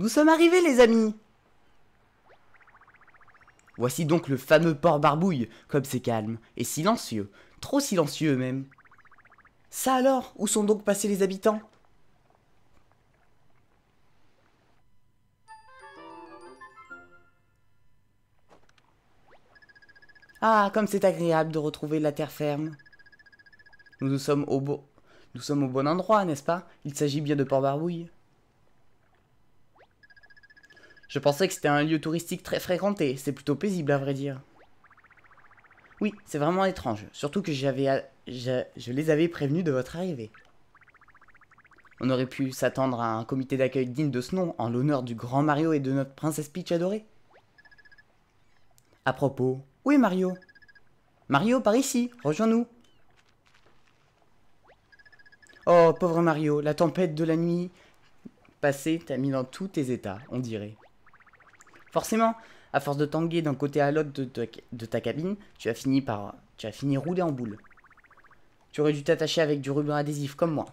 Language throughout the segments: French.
Nous sommes arrivés, les amis. Voici donc le fameux port Barbouille, comme c'est calme et silencieux, trop silencieux même. Ça alors, où sont donc passés les habitants? Ah, comme c'est agréable de retrouver la terre ferme. Nous sommes au bon endroit, n'est-ce pas? Il s'agit bien de Port Barbouille. Je pensais que c'était un lieu touristique très fréquenté. C'est plutôt paisible, à vrai dire. Oui, c'est vraiment étrange. Surtout que je les avais prévenus de votre arrivée. On aurait pu s'attendre à un comité d'accueil digne de ce nom, en l'honneur du grand Mario et de notre princesse Peach adorée. À propos... Où est Mario? Mario, par ici, rejoins-nous. Oh, pauvre Mario, la tempête de la nuit passée t'a mis dans tous tes états, on dirait. Forcément, à force de tanguer d'un côté à l'autre de ta cabine, tu as fini rouler en boule. Tu aurais dû t'attacher avec du ruban adhésif, comme moi.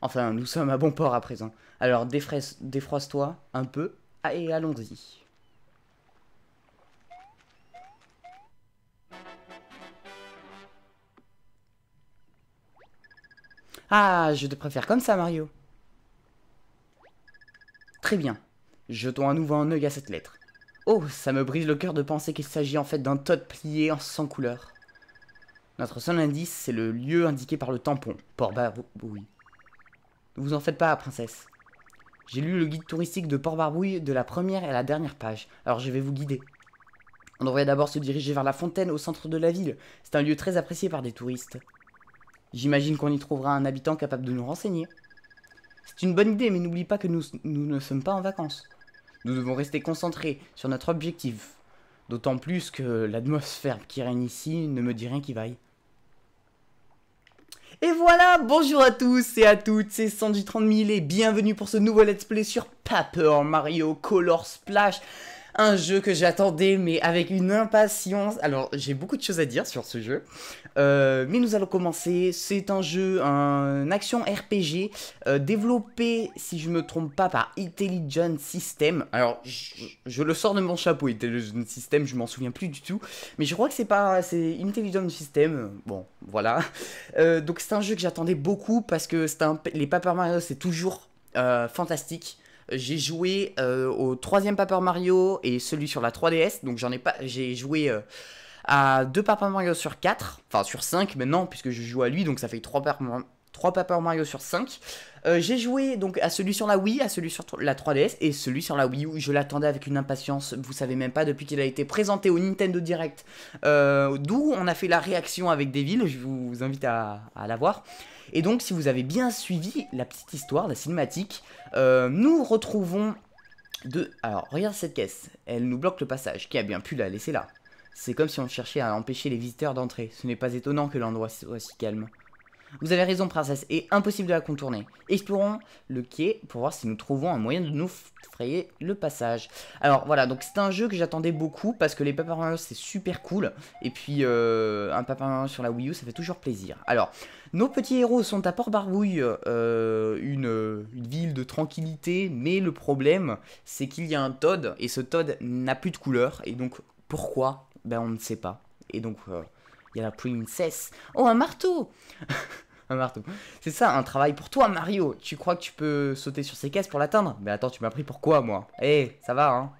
Enfin, nous sommes à bon port à présent, alors défroisse-toi un peu et allons-y. Ah, je te préfère comme ça, Mario. Très bien. Jetons à nouveau un œil à cette lettre. Oh, ça me brise le cœur de penser qu'il s'agit en fait d'un toad plié en 100 couleurs. Notre seul indice, c'est le lieu indiqué par le tampon. Port Barbouille. Ne vous en faites pas, princesse. J'ai lu le guide touristique de Port Barbouille de la première à la dernière page, alors je vais vous guider. On devrait d'abord se diriger vers la fontaine au centre de la ville. C'est un lieu très apprécié par des touristes. J'imagine qu'on y trouvera un habitant capable de nous renseigner. C'est une bonne idée, mais n'oublie pas que nous ne sommes pas en vacances. Nous devons rester concentrés sur notre objectif. D'autant plus que l'atmosphère qui règne ici ne me dit rien qui vaille. Et voilà, bonjour à tous et à toutes, c'est Sanji30000 et bienvenue pour ce nouveau let's play sur Paper Mario Color Splash. Un jeu que j'attendais, mais avec une impatience. Alors, j'ai beaucoup de choses à dire sur ce jeu. Mais nous allons commencer. C'est un jeu, un action RPG, développé, si je ne me trompe pas, par Intelligent Systems. Alors, je le sors de mon chapeau, Intelligent Systems, je m'en souviens plus du tout. Mais je crois que c'est Intelligent Systems. Bon, voilà. Donc, c'est un jeu que j'attendais beaucoup, parce que les Paper Mario, c'est toujours fantastique. J'ai joué au 3e Paper Mario et celui sur la 3DS, donc j'ai joué à 2 Paper Mario sur 4, enfin sur 5 maintenant, puisque je joue à lui, donc ça fait 3 Paper Mario sur 5. J'ai joué donc à celui sur la Wii, à celui sur la 3DS et celui sur la Wii U. Je l'attendais avec une impatience, vous savez même pas, depuis qu'il a été présenté au Nintendo Direct, d'où on a fait la réaction avec Devil, je vous invite à la voir. Et donc si vous avez bien suivi la petite histoire, la cinématique, nous retrouvons Alors regarde cette caisse, elle nous bloque le passage, qui a bien pu la laisser là. C'est comme si on cherchait à empêcher les visiteurs d'entrer, ce n'est pas étonnant que l'endroit soit si calme. Vous avez raison, princesse, et impossible de la contourner. Explorons le quai pour voir si nous trouvons un moyen de nous frayer le passage. Alors voilà, donc c'est un jeu que j'attendais beaucoup parce que les Paper Mario c'est super cool. Et puis un Paper Mario sur la Wii U ça fait toujours plaisir. Alors, nos petits héros sont à Port Barbouille, une ville de tranquillité. Mais le problème c'est qu'il y a un Toad et ce Toad n'a plus de couleur. Et donc pourquoi? Ben on ne sait pas. Et donc... il y a la princesse. Oh, un marteau. Un marteau. C'est ça, un travail pour toi, Mario. Tu crois que tu peux sauter sur ces caisses pour l'atteindre? Mais attends, tu m'as pris pourquoi, moi? Eh, ça va, hein.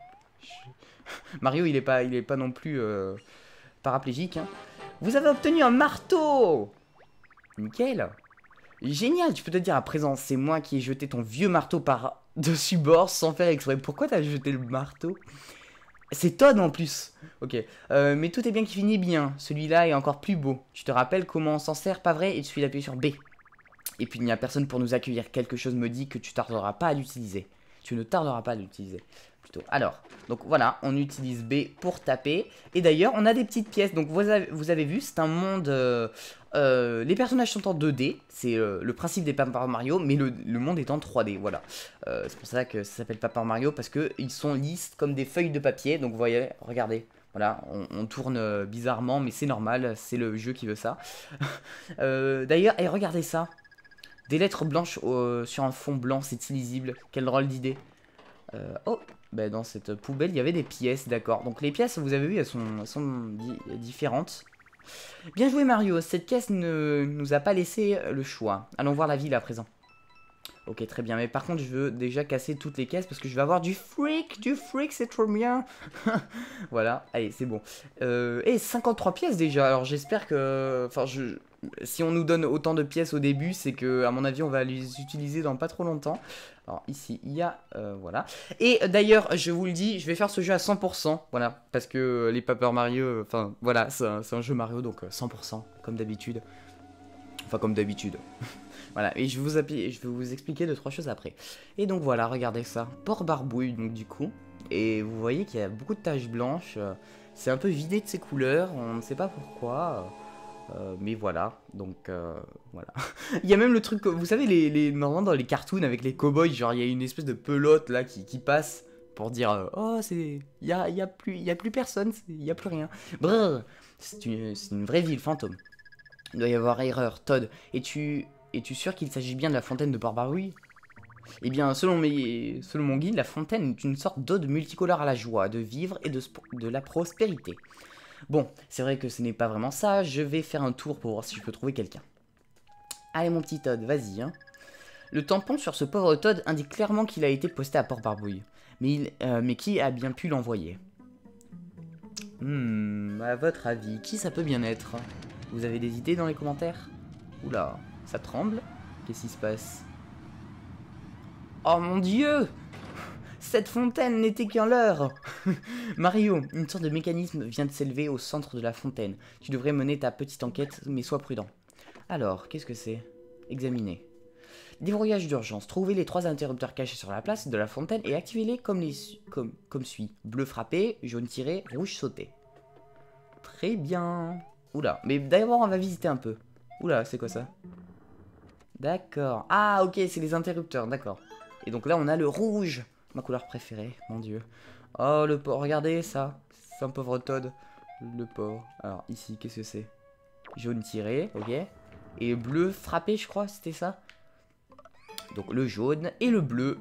Mario, il est pas non plus paraplégique. Hein. Vous avez obtenu un marteau. Nickel. Génial, tu peux te dire à présent, c'est moi qui ai jeté ton vieux marteau par-dessus bord sans faire exprès. Pourquoi t'as jeté le marteau? C'est Toad en plus. Ok. Mais tout est bien qui finit bien. Celui-là est encore plus beau. Tu te rappelles comment on s'en sert, pas vrai? Il suffit d'appuyer sur B. Et puis il n'y a personne pour nous accueillir. Quelque chose me dit que tu tarderas pas à l'utiliser. Tu ne tarderas pas à l'utiliser. Plutôt. Alors, donc voilà, on utilise B pour taper. Et d'ailleurs, on a des petites pièces. Donc vous avez vu, c'est un monde... les personnages sont en 2D. C'est le principe des Paper Mario, mais le monde est en 3D, voilà. C'est pour ça que ça s'appelle Paper Mario, parce qu'ils sont lisses comme des feuilles de papier. Donc vous voyez, regardez, voilà, on tourne bizarrement, mais c'est normal, c'est le jeu qui veut ça. D'ailleurs, et regardez ça. Des lettres blanches sur un fond blanc, c'est illisible. Quelle drôle d'idée. Oh, bah dans cette poubelle, il y avait des pièces, d'accord. Donc les pièces, vous avez vu, elles sont différentes. Bien joué Mario, cette caisse ne nous a pas laissé le choix. Allons voir la ville à présent. Ok, très bien, mais par contre, je veux déjà casser toutes les caisses parce que je vais avoir du fric, c'est trop bien. Voilà, allez, c'est bon. Et 53 pièces déjà, alors j'espère que... Enfin, si on nous donne autant de pièces au début, c'est que, à mon avis, on va les utiliser dans pas trop longtemps. Alors ici, il y a... voilà. Et d'ailleurs, je vous le dis, je vais faire ce jeu à 100%. Voilà, parce que les Paper Mario... Enfin, voilà, c'est un jeu Mario, donc 100%, comme d'habitude. Enfin, comme d'habitude. Voilà, et je vais vous expliquer 2-3 choses après. Et donc voilà, regardez ça. Port Barbouille, donc du coup. Et vous voyez qu'il y a beaucoup de taches blanches. C'est un peu vidé de ses couleurs, on ne sait pas pourquoi... mais voilà, donc voilà. Il y a même le truc, vous savez, normalement dans les cartoons avec les cow-boys, genre il y a une espèce de pelote là qui passe pour dire oh, il y a plus personne, il y a plus rien. Brrr, c'est une vraie ville fantôme. Il doit y avoir erreur, Todd. Es-tu sûr qu'il s'agit bien de la fontaine de Port-Barbouille? Eh bien, selon mon guide, la fontaine est une sorte d'ode multicolore à la joie, de vivre et de la prospérité. Bon, c'est vrai que ce n'est pas vraiment ça, je vais faire un tour pour voir si je peux trouver quelqu'un. Allez mon petit Toad, vas-y. Hein. Le tampon sur ce pauvre Toad indique clairement qu'il a été posté à Port-Barbouille. Mais qui a bien pu l'envoyer? À votre avis, qui ça peut bien être? Vous avez des idées dans les commentaires? Oula, ça tremble? Qu'est-ce qui se passe? Oh mon dieu! Cette fontaine n'était qu'un leurre. Mario, une sorte de mécanisme vient de s'élever au centre de la fontaine. Tu devrais mener ta petite enquête, mais sois prudent. Alors, qu'est-ce que c'est? Examiner. Déverrouillage d'urgence. Trouvez les 3 interrupteurs cachés sur la place de la fontaine et activez-les comme suit. Bleu frappé, jaune tiré, rouge sauté. Très bien. Oula, mais d'abord on va visiter un peu. Oula, c'est quoi ça? D'accord. Ah, ok, c'est les interrupteurs, d'accord. Et donc là, on a le rouge. Ma couleur préférée, mon dieu. Oh, le porc, regardez ça. C'est un pauvre Toad. Le porc. Alors, ici, qu'est-ce que c'est? Jaune tiré, ok. Et bleu frappé, je crois, c'était ça. Donc, le jaune et le bleu.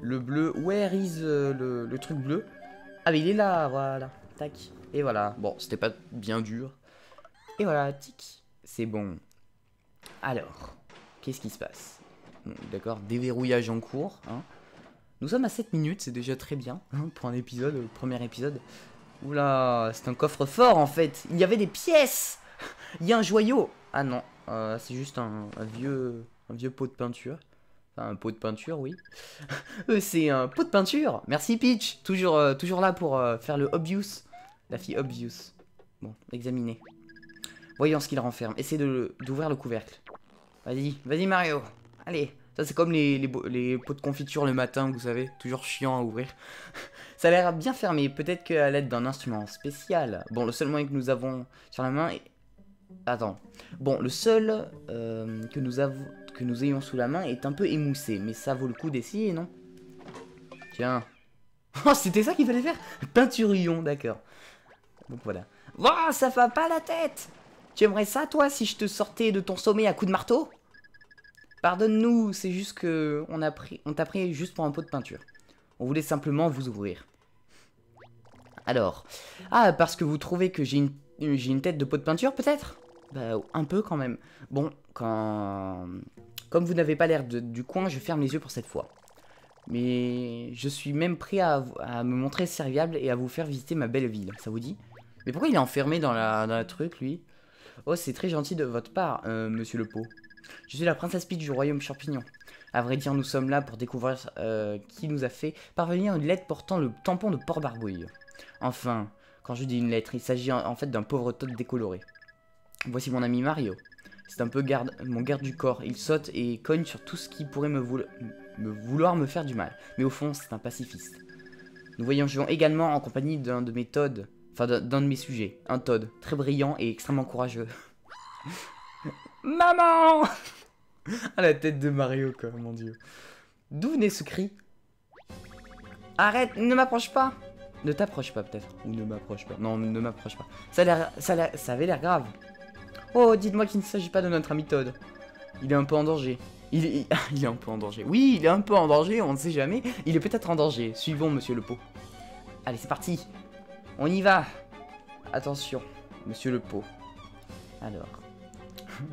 Le bleu, where is le truc bleu? Ah, mais il est là, voilà. Tac. Et voilà. Bon, c'était pas bien dur. Et voilà, tic. C'est bon. Alors, qu'est-ce qui se passe? D'accord, déverrouillage en cours, hein. Nous sommes à 7 minutes, c'est déjà très bien hein, pour un épisode, le premier épisode. Oula, c'est un coffre-fort en fait. Il y avait des pièces. Il y a un joyau. Ah non, c'est juste un vieux pot de peinture. Enfin, un pot de peinture, oui. C'est un pot de peinture. Merci Peach, toujours là pour faire le obvious. La fille obvious. Bon, examiner. Voyons ce qu'il renferme. Essayez d'ouvrir le couvercle. Vas-y, vas-y Mario. Allez. Ça c'est comme les pots de confiture le matin, vous savez, toujours chiant à ouvrir. Ça a l'air bien fermé, peut-être qu'à l'aide d'un instrument spécial. Bon, le seul moyen que nous avons sur la main est... Attends. Bon, le seul que nous ayons sous la main est un peu émoussé, mais ça vaut le coup d'essayer, non? Tiens. Oh, c'était ça qu'il fallait faire? Peinturion, d'accord. Donc voilà. Waouh, ça va pas la tête! Tu aimerais ça, toi, si je te sortais de ton sommet à coups de marteau? Pardonne-nous, c'est juste que on t'a pris juste pour un pot de peinture. On voulait simplement vous ouvrir. Alors, ah, parce que vous trouvez que j'ai une tête de pot de peinture, peut-être? Bah, un peu quand même. Bon, comme vous n'avez pas l'air du coin, je ferme les yeux pour cette fois. Mais je suis même prêt à me montrer serviable et à vous faire visiter ma belle ville, ça vous dit? Mais pourquoi il est enfermé dans la truc, lui? Oh, c'est très gentil de votre part, monsieur le pot. Je suis la princesse Peach du royaume champignon. À vrai dire, nous sommes là pour découvrir qui nous a fait parvenir une lettre portant le tampon de Port-Barbouille. Enfin, quand je dis une lettre, il s'agit en fait d'un pauvre Toad décoloré. Voici mon ami Mario. C'est un peu mon garde du corps. Il saute et cogne sur tout ce qui pourrait me vouloir me faire du mal. Mais au fond, c'est un pacifiste. Nous voyageons également en compagnie d'un de mes sujets. Un Toad, très brillant et extrêmement courageux. Maman! Ah, la tête de Mario, quoi, mon dieu. D'où venait ce cri? Arrête, ne m'approche pas! Ne t'approche pas, peut-être. Ou ne m'approche pas. Non, ne m'approche pas. Ça avait l'air grave. Oh, dites-moi qu'il ne s'agit pas de notre ami Toad. Il est un peu en danger. Il est un peu en danger. Oui, il est un peu en danger, on ne sait jamais. Il est peut-être en danger. Suivons, monsieur le pot. Allez, c'est parti. On y va. Attention, monsieur le pot. Alors,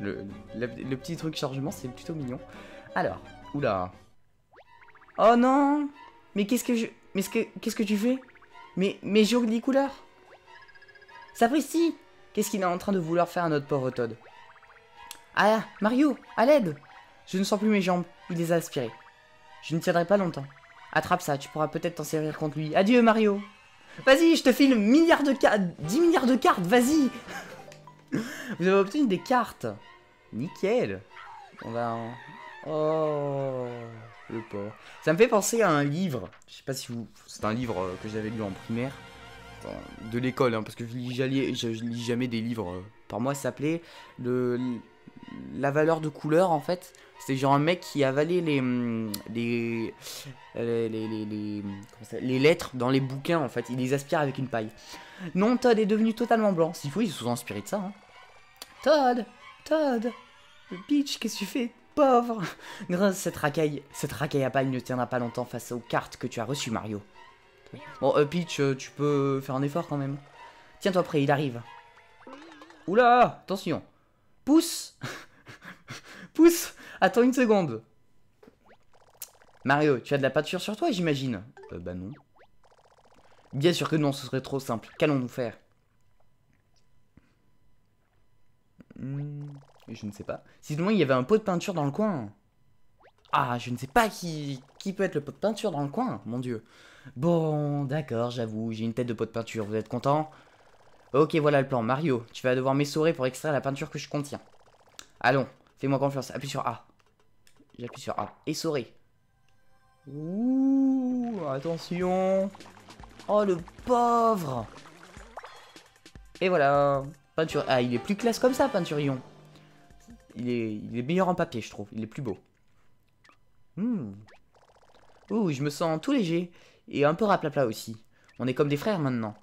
le petit truc chargement, c'est plutôt mignon. Alors, oula. Oh non. Mais qu'est-ce que je... Mais qu'est-ce que tu fais? Mais jolies couleurs. Sapristi! Qu'est-ce qu'il est en train de vouloir faire à notre pauvre Toad? Ah, Mario, à l'aide! Je ne sens plus mes jambes, il les a aspirées. Je ne tiendrai pas longtemps. Attrape ça, tu pourras peut-être t'en servir contre lui. Adieu, Mario! Vas-y, je te file 10 milliards de cartes, vas-y! Vous avez obtenu des cartes! Nickel! On va en... Oh, le pauvre. Ça me fait penser à un livre. Je sais pas si vous... C'est un livre que j'avais lu en primaire. De l'école, hein, parce que je lis jamais des livres. Par moi, ça s'appelait la valeur de couleur, en fait. C'était genre un mec qui avalait les lettres dans les bouquins, en fait. Il les aspire avec une paille. Non, Toad est devenu totalement blanc. S'il faut, ils se sont inspirés de ça. Hein. Toad, bitch, qu'est-ce que tu fais, pauvre? Grâce à cette racaille à paille ne tiendra pas longtemps face aux cartes que tu as reçues, Mario. Bon, Peach, tu peux faire un effort quand même. Tiens-toi prêt, il arrive. Oula, attention. Pousse. Pousse. Attends une seconde. Mario, tu as de la peinture sur toi, j'imagine? Bah non. Bien sûr que non, ce serait trop simple. Qu'allons-nous faire? Je ne sais pas. Si seulement il y avait un pot de peinture dans le coin. Ah, je ne sais pas qui peut être le pot de peinture dans le coin, mon dieu. Bon, d'accord, j'avoue, j'ai une tête de pot de peinture, vous êtes content? Ok, voilà le plan, Mario, tu vas devoir m'essorer pour extraire la peinture que je contiens. Allons, fais-moi confiance, appuie sur A. J'appuie sur A, essorer. Ouh, attention. Oh, le pauvre. Et voilà, peinture... Ah, il est plus classe comme ça, Peinturion. Il est meilleur en papier, je trouve, il est plus beau. Ouh, je me sens tout léger. Et un peu raplapla aussi. On est comme des frères maintenant.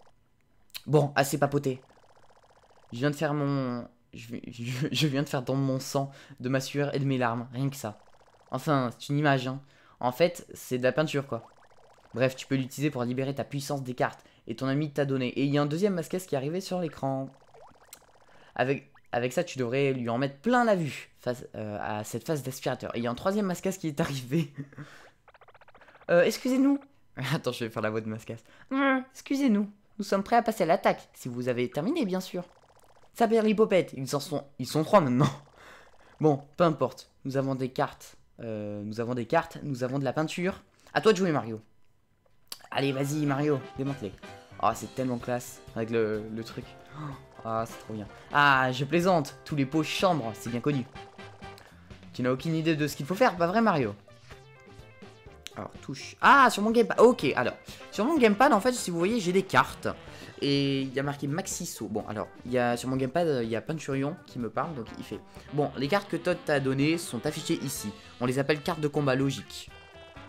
Bon, assez papoté. Je viens de faire mon... Je viens de faire dans mon sang, de ma sueur et de mes larmes. Rien que ça. Enfin, c'est une image, hein. En fait, c'est de la peinture, quoi. Bref, tu peux l'utiliser pour libérer ta puissance des cartes. Et ton ami t'a donné. Et il y a un deuxième masque qui est arrivé sur l'écran. Avec ça, tu devrais lui en mettre plein la vue face, à cette phase d'aspirateur. Et il y a un troisième masque qui est arrivé. Excusez-nous. Attends, je vais faire la voix de mascasse. Excusez-nous. Nous sommes prêts à passer à l'attaque. Si vous avez terminé, bien sûr. Ça perd l'hypopète. Ils sont trois maintenant. Bon, peu importe. Nous avons des cartes. Nous avons de la peinture. À toi de jouer, Mario. Allez, vas-y, Mario. Démonte-les. Oh, c'est tellement classe. Avec le truc. Ah, c'est trop bien. Ah, je plaisante. Tous les pots chambrent, c'est bien connu. Tu n'as aucune idée de ce qu'il faut faire, pas vrai, Mario? Alors, touche. Ah, sur mon gamepad. Ok, alors. Sur mon gamepad, en fait, si vous voyez, j'ai des cartes. Et il y a marqué Maxisso. Bon, alors, sur mon gamepad, il y a Peinturion qui me parle, donc il fait... Bon, les cartes que Todd t'a données sont affichées ici. On les appelle cartes de combat logique.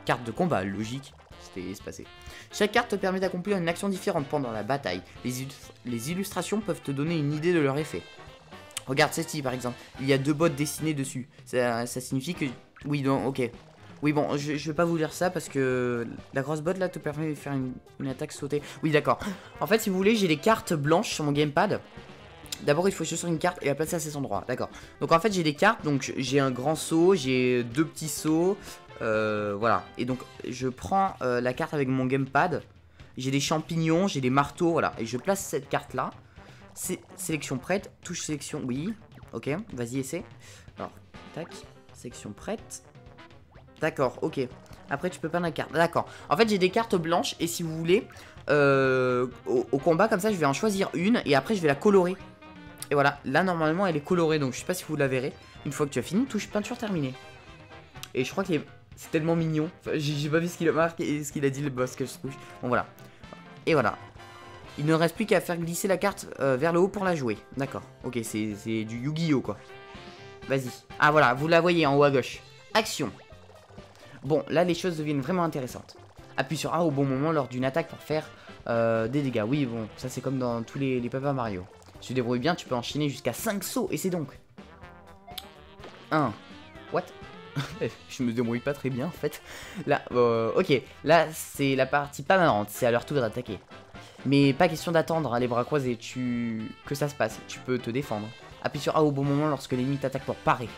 Cartes de combat logique. C'était espacé. Chaque carte te permet d'accomplir une action différente pendant la bataille. Les illustrations peuvent te donner une idée de leur effet. Regarde celle-ci par exemple. Il y a deux bottes dessinées dessus. Ça signifie que... Oui, non, ok. Oui, bon, je vais pas vous lire ça parce que la grosse botte là te permet de faire une attaque sautée. Oui, d'accord. En fait, si vous voulez, j'ai des cartes blanches sur mon gamepad. D'abord, il faut choisir une carte et la placer à cet endroit. D'accord. Donc en fait, j'ai des cartes. Donc j'ai un grand saut, j'ai deux petits sauts. Voilà, et donc je prends la carte avec mon gamepad. J'ai des champignons, j'ai des marteaux, voilà. Et je place cette carte là. Sélection prête, touche sélection, oui. Ok, vas-y, essaie. Alors, tac, sélection prête. D'accord, ok. Après tu peux peindre la carte, d'accord. En fait j'ai des cartes blanches et si vous voulez au combat comme ça je vais en choisir une. Et après je vais la colorer. Et voilà, là normalement elle est colorée. Donc je sais pas si vous la verrez. Une fois que tu as fini, touche peinture terminée. Et je crois que les... C'est tellement mignon. Enfin, j'ai pas vu ce qu'il a marqué et ce qu'il a dit le boss que je touche. Bon voilà. Et voilà. Il ne reste plus qu'à faire glisser la carte vers le haut pour la jouer. D'accord. Ok, c'est du Yu-Gi-Oh quoi. Vas-y. Ah voilà, vous la voyez en haut à gauche. Action. Bon, là les choses deviennent vraiment intéressantes. Appuie sur A au bon moment lors d'une attaque pour faire des dégâts. Oui bon, ça c'est comme dans tous les Paper Mario. Si tu débrouilles bien, tu peux enchaîner jusqu'à 5 sauts et c'est donc. 1. What? Je me débrouille pas très bien en fait. Là, ok, là c'est la partie pas marrante, c'est à leur tour d'attaquer. Mais pas question d'attendre, hein, les bras croisés, que ça se passe, tu peux te défendre. Appuie sur A au bon moment lorsque l'ennemi t'attaque pour parer.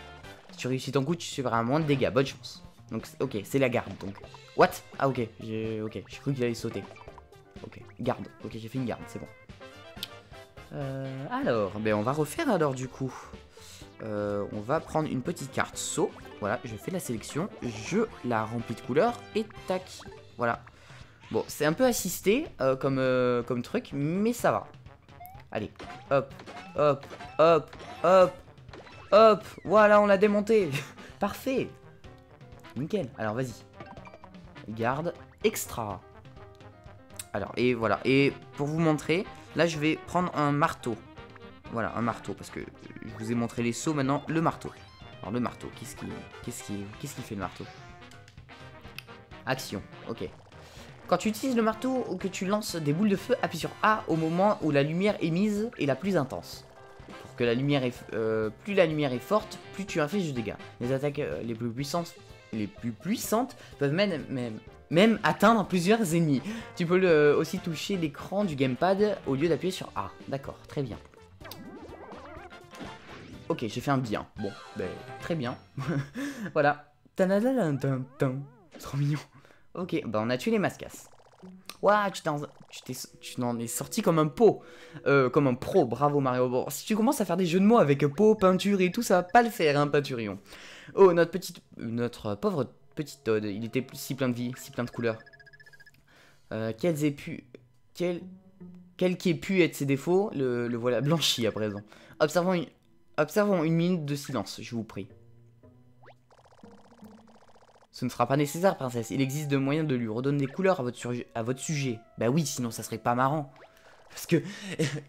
Si tu réussis ton coup, tu subiras moins de dégâts, bonne chance. Donc ok, c'est la garde donc. What? Ah ok, j'ai cru qu'il allait sauter. Ok, garde, ok j'ai fait une garde, c'est bon. Alors, ben on va refaire alors du coup. On va prendre une petite carte saut. Voilà, je fais la sélection, je la remplis de couleurs et tac. Voilà. Bon, c'est un peu assisté comme truc, mais ça va. Allez, hop, hop, hop, hop, hop. Voilà, on l'a démonté. Parfait. Nickel. Alors, vas-y. Garde extra. Alors, et voilà. Et pour vous montrer, là, je vais prendre un marteau. Voilà, un marteau, parce que je vous ai montré les sauts, maintenant, le marteau. Alors, le marteau, qu'est-ce qui fait le marteau? Action, ok. Quand tu utilises le marteau ou que tu lances des boules de feu, appuie sur A au moment où la lumière émise est la plus intense. Pour que la lumière est, plus la lumière est forte, plus tu infliges de dégâts. Les attaques les plus puissantes peuvent même atteindre plusieurs ennemis. Tu peux aussi toucher l'écran du gamepad au lieu d'appuyer sur A. D'accord, très bien. Ok, j'ai fait un bien. Bon, ben, très bien. Voilà. Trop mignon. Ok, bah on a tué les mascasses. Waouh, tu t'en es sorti comme un pot. Comme un pro, bravo Mario. Bon, si tu commences à faire des jeux de mots avec pot, peinture et tout, ça va pas le faire, hein, Peinturion. Oh, notre pauvre petite Toad, il était si plein de vie, si plein de couleurs. Quels qu'aient pu être ses défauts, le voilà blanchi à présent. Observons une minute de silence, je vous prie. Ce ne sera pas nécessaire, princesse. Il existe de moyens de lui redonner des couleurs à votre sujet. Bah oui, sinon ça serait pas marrant. Parce que,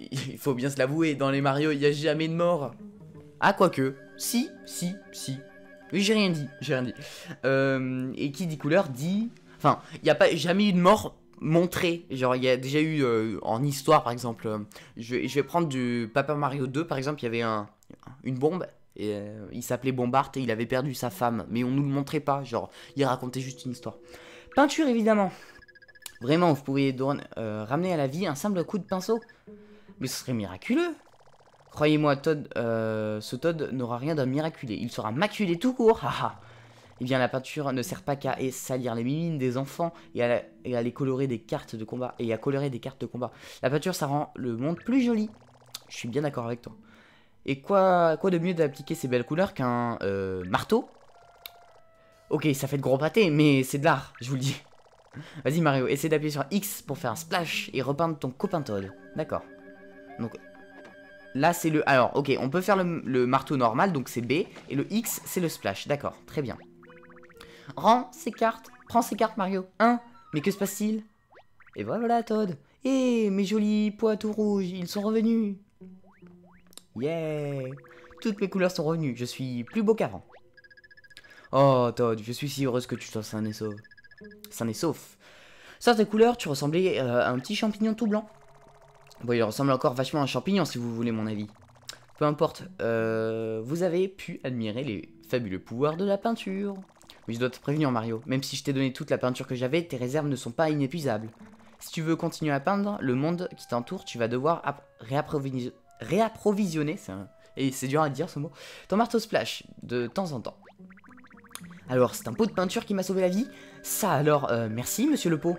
il faut bien se l'avouer, dans les Mario, il n'y a jamais de mort. Ah, quoique. Si. Oui, j'ai rien dit. Et qui dit couleur dit... Enfin, il n'y a pas jamais eu de mort montrée. Genre, il y a déjà eu, en histoire, par exemple... je vais prendre du Paper Mario 2, par exemple, il y avait une bombe... Et il s'appelait Bombard et il avait perdu sa femme. Mais on nous le montrait pas, genre, il racontait juste une histoire. Peinture, évidemment. Vraiment, vous pourriez ramener à la vie un simple coup de pinceau. Mais ce serait miraculeux. Croyez-moi, Toad, ce Toad n'aura rien d'un miraculé. Il sera maculé tout court. Eh bien, la peinture ne sert pas qu'à salir les mimines des enfants et à les colorer des cartes de combat. La peinture, ça rend le monde plus joli. Je suis bien d'accord avec toi. Et quoi de mieux d'appliquer ces belles couleurs qu'un marteau? Ok, ça fait de gros pâtés, mais c'est de l'art, je vous le dis. Vas-y Mario, essaie d'appuyer sur X pour faire un splash et repeindre ton copain Toad. D'accord. Donc là, c'est le... Alors, ok, on peut faire le marteau normal, donc c'est B, et le X, c'est le splash. D'accord, très bien. Prends ces cartes Mario. Hein? Mais que se passe-t-il? Et voilà Toad. Eh, mes jolis pois tout rouges, ils sont revenus. Yeah! Toutes mes couleurs sont revenues, je suis plus beau qu'avant. Oh Toad, je suis si heureuse que tu sois sain et sauf. Sans tes couleurs, tu ressemblais à un petit champignon tout blanc. Bon, il ressemble encore vachement à un champignon si vous voulez mon avis. Peu importe, vous avez pu admirer les fabuleux pouvoirs de la peinture. Mais je dois te prévenir Mario, même si je t'ai donné toute la peinture que j'avais, tes réserves ne sont pas inépuisables. Si tu veux continuer à peindre le monde qui t'entoure, tu vas devoir réapprovisionner, et c'est dur à dire ce mot, ton marteau splash de temps en temps. Alors, c'est un pot de peinture qui m'a sauvé la vie? Ça alors, merci monsieur le pot.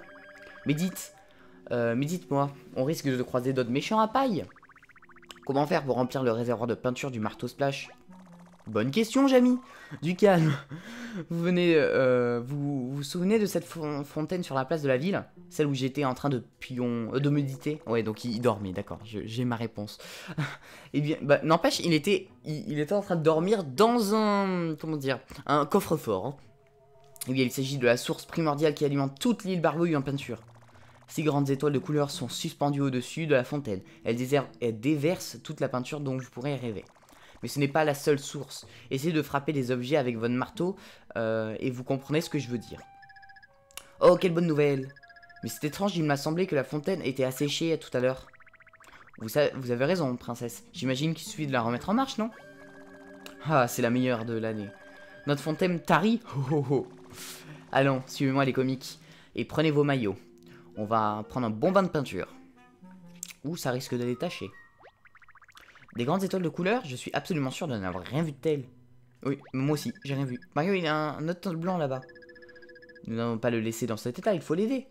Mais dites-moi, on risque de croiser d'autres méchants à paille. Comment faire pour remplir le réservoir de peinture du marteau splash? Bonne question, Jamie. Du calme. Vous vous souvenez de cette fontaine sur la place de la ville? Celle où j'étais en train de méditer? Ouais, donc il dormait, d'accord, j'ai ma réponse. Eh bien, bah, n'empêche, il était en train de dormir dans un... Comment dire? Un coffre-fort. Hein. Eh bien, il s'agit de la source primordiale qui alimente toute l'île Barbouille en peinture. Six grandes étoiles de couleur sont suspendues au-dessus de la fontaine. Elles déversent toute la peinture dont vous pourrez rêver. Mais ce n'est pas la seule source. Essayez de frapper des objets avec votre marteau et vous comprenez ce que je veux dire. Oh, quelle bonne nouvelle! Mais c'est étrange, il m'a semblé que la fontaine était asséchée tout à l'heure. Vous avez raison, princesse. J'imagine qu'il suffit de la remettre en marche, non? Ah, c'est la meilleure de l'année. Notre fontaine tarie. Oh, oh, oh. Allons, suivez-moi les comiques. Et prenez vos maillots. On va prendre un bon bain de peinture. Ouh, ça risque de détacher. Des grandes étoiles de couleur, je suis absolument sûr de n'avoir rien vu de tel. Oui, moi aussi, j'ai rien vu. Mario, il a un autre teint blanc là-bas. Nous n'allons pas le laisser dans cet état, il faut l'aider.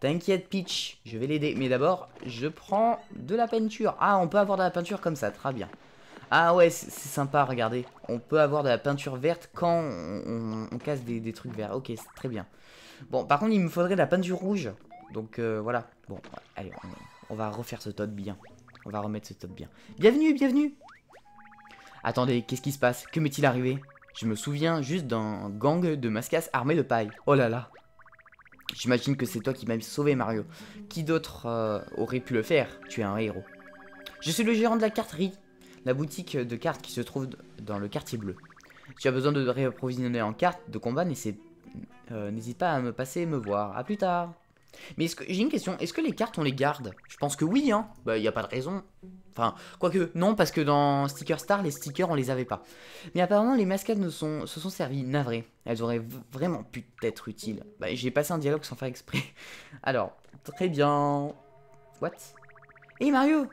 T'inquiète, Peach, je vais l'aider. Mais d'abord, je prends de la peinture. Ah, on peut avoir de la peinture comme ça, très bien. Ah ouais, c'est sympa, regardez. On peut avoir de la peinture verte quand on casse des trucs verts. Ok, c'est très bien. Bon, par contre, il me faudrait de la peinture rouge. Donc voilà. Bon, allez, on va refaire ce Toad bien. On va remettre ce Toad bien. Bienvenue, bienvenue. Attendez, qu'est-ce qui se passe? Que m'est-il arrivé? Je me souviens juste d'un gang de mascasses armés de paille. Oh là là. J'imagine que c'est toi qui m'as sauvé, Mario. Qui d'autre aurait pu le faire? Tu es un héros. Je suis le gérant de la carterie, la boutique de cartes qui se trouve dans le quartier bleu. Tu as besoin de réapprovisionner en cartes de combat, n'hésite pas à me passer et me voir. À plus tard. Mais j'ai une question, est-ce que les cartes on les garde? Je pense que oui, hein. Bah, y a pas de raison. Enfin, quoique, non, parce que dans Sticker Star, les stickers on les avait pas. Mais apparemment, les mascades se sont servies, navrées. Elles auraient vraiment pu être utiles. Bah, j'ai passé un dialogue sans faire exprès. Alors, très bien. What? Hey Mario,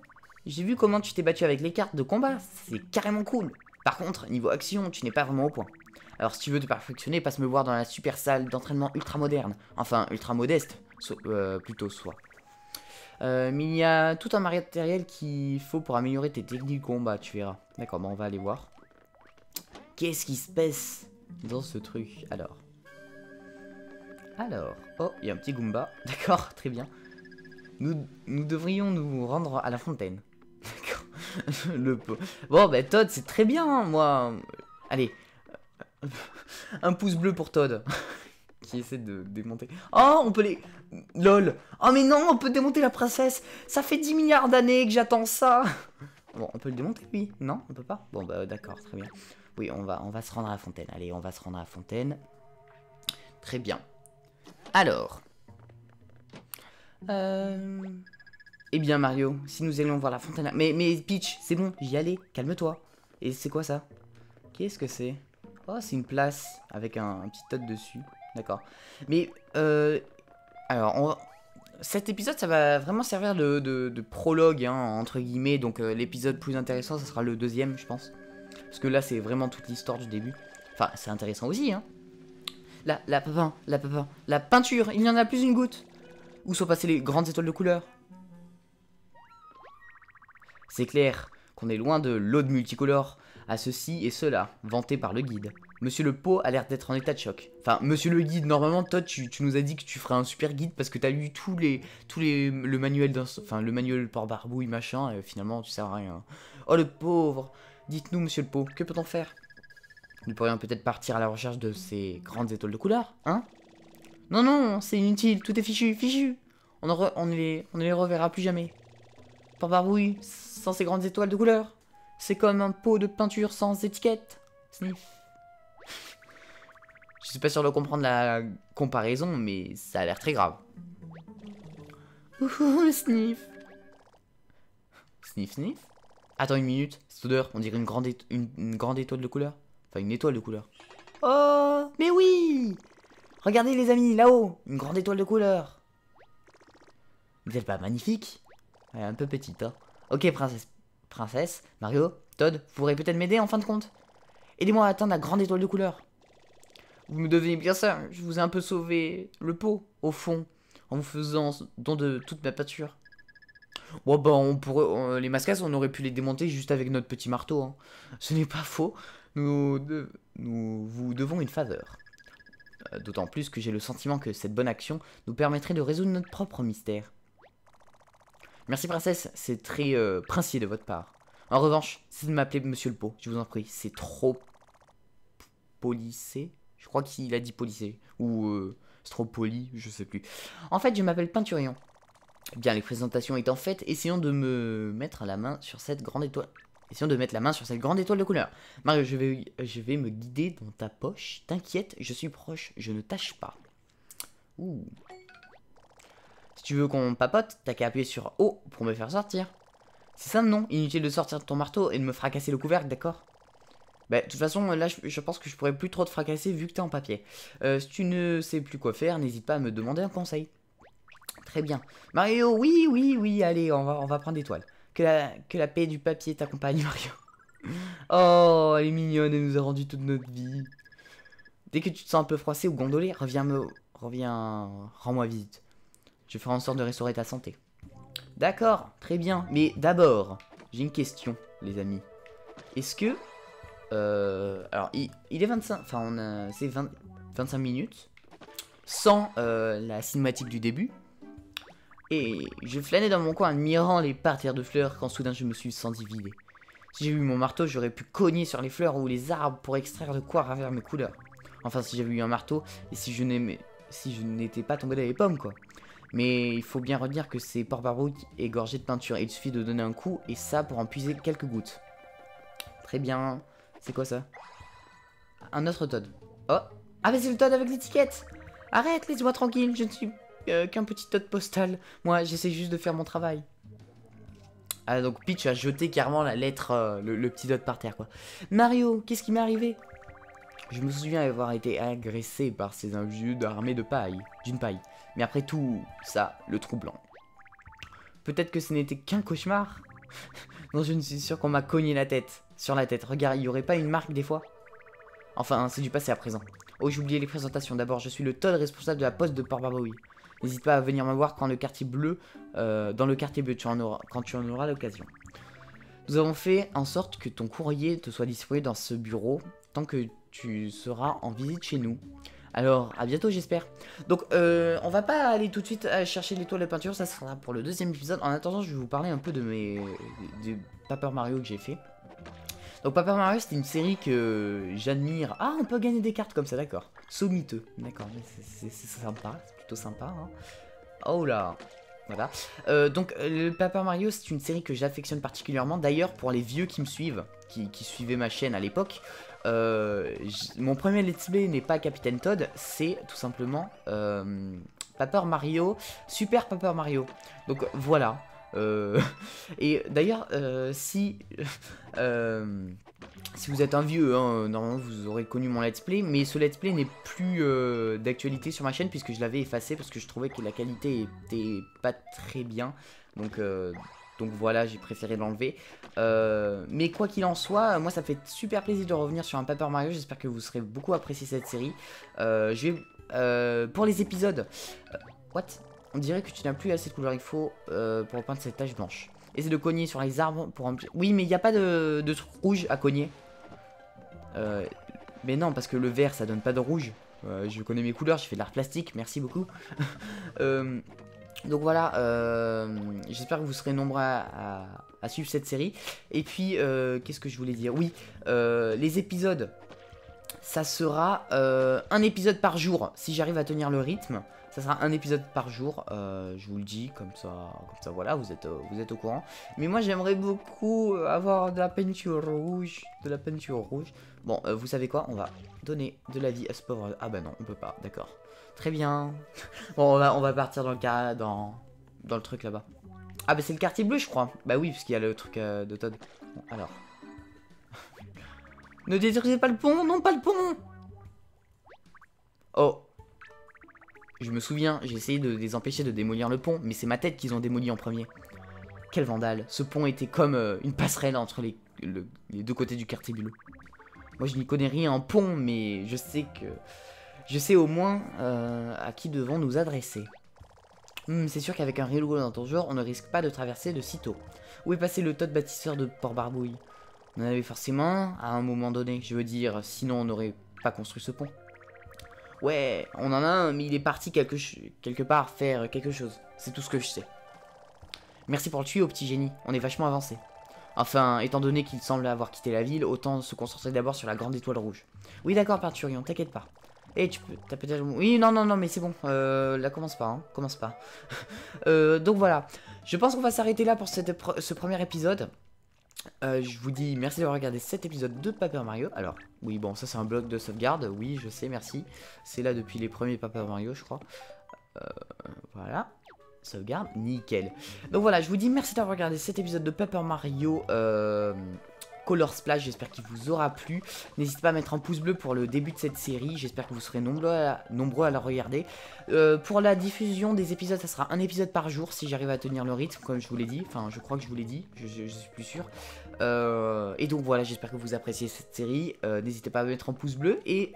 j'ai vu comment tu t'es battu avec les cartes de combat. C'est carrément cool. Par contre, niveau action, tu n'es pas vraiment au point. Alors, si tu veux te perfectionner, passe me voir dans la super salle d'entraînement ultra moderne. Enfin, ultra modeste. Plutôt soit. Mais il y a tout un matériel qu'il faut pour améliorer tes techniques de combat, tu verras. D'accord, bah on va aller voir. Qu'est-ce qui se passe dans ce truc? Alors. Oh, il y a un petit Goomba. D'accord, très bien. Nous devrions nous rendre à la fontaine. D'accord. Bon, bah Toad, c'est très bien, hein, moi. Allez. Un pouce bleu pour Toad. Qui essaie de démonter. Oh, on peut les... LOL. Oh mais non, on peut démonter la princesse. Ça fait 10 milliards d'années que j'attends ça. Bon, on peut le démonter, lui? Non, on peut pas. Bon, bah d'accord, très bien. Oui, on va se rendre à la fontaine. Allez, on va se rendre à la fontaine. Très bien. Alors. Eh bien, Mario, si nous allions voir la fontaine... Mais Peach, c'est bon, j'y allais. Calme-toi. Et c'est quoi ça? Qu'est-ce que c'est? Oh, c'est une place avec un petit toad dessus. D'accord. Mais, alors, cet épisode, ça va vraiment servir de prologue, hein, entre guillemets. Donc, l'épisode plus intéressant, ça sera le deuxième, je pense. Parce que là, c'est vraiment toute l'histoire du début. Enfin, c'est intéressant aussi, hein. La peinture, il n'y en a plus une goutte. Où sont passées les grandes étoiles de couleur? C'est clair qu'on est loin de l'ode multicolore à ceci et cela, vanté par le guide. Monsieur le pot a l'air d'être en état de choc. Enfin, monsieur le guide, normalement, toi, tu nous as dit que tu ferais un super guide parce que t'as lu le manuel d'un... Enfin, le manuel Port Barbouille, machin, et finalement, tu sais rien. Oh, le pauvre! Dites-nous, monsieur le pot, que peut-on faire? Nous pourrions peut-être partir à la recherche de ces grandes étoiles de couleur, hein? Non, non, c'est inutile, tout est fichu! On ne les reverra plus jamais. Port Barbouille, sans ces grandes étoiles de couleur, c'est comme un pot de peinture sans étiquette. Sniff. Je suis pas sûr de comprendre la comparaison, mais ça a l'air très grave. Ouh, sniff. Sniff, sniff. Attends une minute, cette odeur, on dirait une grande étoile de couleur. Enfin, une étoile de couleur. Oh, mais oui! Regardez les amis, là-haut, une grande étoile de couleur. Vous êtes pas magnifique? Elle est un peu petite, hein. Ok, princesse, Mario, Toad, vous pourrez peut-être m'aider en fin de compte. Aidez-moi à atteindre la grande étoile de couleur. Vous me devenez bien ça, je vous ai un peu sauvé le pot, au fond, en vous faisant don de toute ma peinture. Bon, bah, les mascasses, on aurait pu les démonter juste avec notre petit marteau. Hein. Ce n'est pas faux, nous vous devons une faveur. D'autant plus que j'ai le sentiment que cette bonne action nous permettrait de résoudre notre propre mystère. Merci, princesse, c'est très princier de votre part. En revanche, c'est de m'appeler monsieur le pot, je vous en prie, c'est trop polissé. Je crois qu'il a dit polissé, ou trop poli, je sais plus. En fait, je m'appelle Peinturion. Bien, les présentations étant faites, essayons de mettre la main sur cette grande étoile de couleur. Mario, je vais me guider dans ta poche. T'inquiète, je suis proche, je ne tâche pas. Ouh. Si tu veux qu'on papote, t'as qu'à appuyer sur O pour me faire sortir. C'est simple, non? Inutile de sortir de ton marteau et de me fracasser le couvercle, d'accord? Bah, de toute façon, là, je pense que je pourrais plus trop te fracasser vu que t'es en papier. Si tu ne sais plus quoi faire, n'hésite pas à me demander un conseil. Très bien. Mario, oui, oui, oui, allez, on va prendre des toiles. Que la paix du papier t'accompagne, Mario. Oh, elle est mignonne, elle nous a rendu toute notre vie. Dès que tu te sens un peu froissé ou gondolé, rends-moi visite. Je ferai en sorte de restaurer ta santé. D'accord, très bien. Mais d'abord, j'ai une question, les amis. Est-ce que... alors, il est 25... Enfin, c'est 25 minutes. Sans la cinématique du début. Et je flânais dans mon coin, admirant les parterres de fleurs, quand soudain je me suis senti vidé. Si j'avais eu mon marteau, j'aurais pu cogner sur les fleurs ou les arbres pour extraire de quoi ravir mes couleurs. Enfin, si j'avais eu un marteau, et si je n'étais pas tombé dans les pommes, quoi. Mais il faut bien retenir que c'est Port Barbouille est gorgé de peinture, et il suffit de donner un coup, et ça pour en puiser quelques gouttes. Très bien. C'est quoi ça? Un autre Toad. Oh. Ah, mais c'est le Toad avec l'étiquette. Arrête, laisse-moi tranquille, je ne suis qu'un petit Toad postal. Moi, j'essaie juste de faire mon travail. Ah, donc Peach a jeté carrément la lettre, le petit Toad par terre, quoi. Mario, qu'est-ce qui m'est arrivé? Je me souviens avoir été agressé par ces individus armés de paille, d'une paille. Mais après tout ça, le troublant. Peut-être que ce n'était qu'un cauchemar. Non, je ne suis sûr qu'on m'a cogné la tête. Sur la tête, regarde, il n'y aurait pas une marque des fois? Enfin, c'est du passé à présent. Oh, j'ai oublié les présentations. D'abord, je suis le Toad responsable de la poste de Port Barbouille. N'hésite pas à venir me voir quand le quartier bleu, quand tu en auras l'occasion. Nous avons fait en sorte que ton courrier te soit distribué dans ce bureau tant que tu seras en visite chez nous. Alors, à bientôt, j'espère. Donc, on va pas aller tout de suite chercher les toiles de peinture. Ça sera pour le deuxième épisode. En attendant, je vais vous parler un peu de des Paper Mario que j'ai fait. Donc, Paper Mario, c'était une série que j'admire. Ah, on peut gagner des cartes comme ça, d'accord. Sommiteux, d'accord. C'est sympa, c'est plutôt sympa. Hein. Oh là, voilà. Donc, le Paper Mario, c'est une série que j'affectionne particulièrement. D'ailleurs, pour les vieux qui me suivent, qui suivaient ma chaîne à l'époque... mon premier let's play n'est pas Capitaine Toad, c'est tout simplement Paper Mario, Super Paper Mario. Donc voilà. Et d'ailleurs, si vous êtes un vieux, hein, normalement vous aurez connu mon let's play, mais ce let's play n'est plus d'actualité sur ma chaîne puisque je l'avais effacé parce que je trouvais que la qualité était pas très bien. Donc voilà, j'ai préféré l'enlever. Mais quoi qu'il en soit, moi ça fait super plaisir de revenir sur un Paper Mario. J'espère que vous serez beaucoup apprécié cette série. Pour les épisodes... what? On dirait que tu n'as plus assez de couleur, il faut pour peindre cette tache blanche. Essaie de cogner sur les arbres pour... Oui, mais il n'y a pas de truc rouge à cogner. Mais non, parce que le vert, ça donne pas de rouge. Je connais mes couleurs, je fais de l'art plastique, merci beaucoup. Donc voilà, j'espère que vous serez nombreux à suivre cette série. Et puis, qu'est-ce que je voulais dire? Oui, les épisodes, ça sera un épisode par jour. Si j'arrive à tenir le rythme, ça sera un épisode par jour. Je vous le dis, comme ça voilà, vous êtes au courant. Mais moi, j'aimerais beaucoup avoir de la peinture rouge. Bon, vous savez quoi? On va donner de la vie à ce pauvre... Ah bah non, on peut pas, d'accord. Très bien. Bon, on va partir dans le cas, dans le truc là-bas. Ah bah c'est le quartier bleu, je crois. Bah oui, parce qu'il y a le truc de Toad. Bon, alors. Ne détruisez pas le pont, non pas le pont. Oh. Je me souviens, j'ai essayé de les empêcher de démolir le pont, mais c'est ma tête qu'ils ont démoli en premier. Quel vandale. Ce pont était comme une passerelle entre les deux côtés du quartier bleu. Moi je n'y connais rien en pont, mais je sais que... Je sais au moins à qui devons nous adresser. C'est sûr qu'avec un railroad dans ton genre, on ne risque pas de traverser de sitôt. Où est passé le Toad bâtisseur de Port Barbouille? On en avait forcément un à un moment donné, je veux dire, sinon on n'aurait pas construit ce pont. Ouais, on en a un, mais il est parti quelque part faire quelque chose. C'est tout ce que je sais. Merci pour le tuyau, petit génie, on est vachement avancé. Enfin, étant donné qu'il semble avoir quitté la ville, autant se concentrer d'abord sur la grande étoile rouge. Oui d'accord, Peinturion, t'inquiète pas. Et t'as peut-être... Oui, non, mais c'est bon. Là, commence pas, hein. Commence pas. Donc voilà. Je pense qu'on va s'arrêter là pour ce premier épisode. Je vous dis merci d'avoir regardé cet épisode de Paper Mario. Alors, oui, bon, ça c'est un bloc de sauvegarde. Oui, je sais, merci. C'est là depuis les premiers Paper Mario, je crois. Voilà. Sauvegarde, nickel. Donc voilà, je vous dis merci d'avoir regardé cet épisode de Paper Mario... Color Splash. J'espère qu'il vous aura plu. N'hésitez pas à mettre un pouce bleu pour le début de cette série. J'espère que vous serez nombreux à la regarder. Pour la diffusion des épisodes, ça sera un épisode par jour si j'arrive à tenir le rythme, comme je vous l'ai dit. Enfin, je crois que je vous l'ai dit, je suis plus sûr. Et donc voilà, j'espère que vous appréciez cette série. N'hésitez pas à mettre un pouce bleu. Et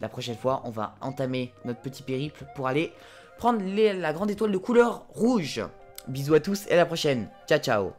la prochaine fois, on va entamer notre petit périple pour aller prendre la grande étoile de couleur rouge. Bisous à tous et à la prochaine. Ciao, ciao.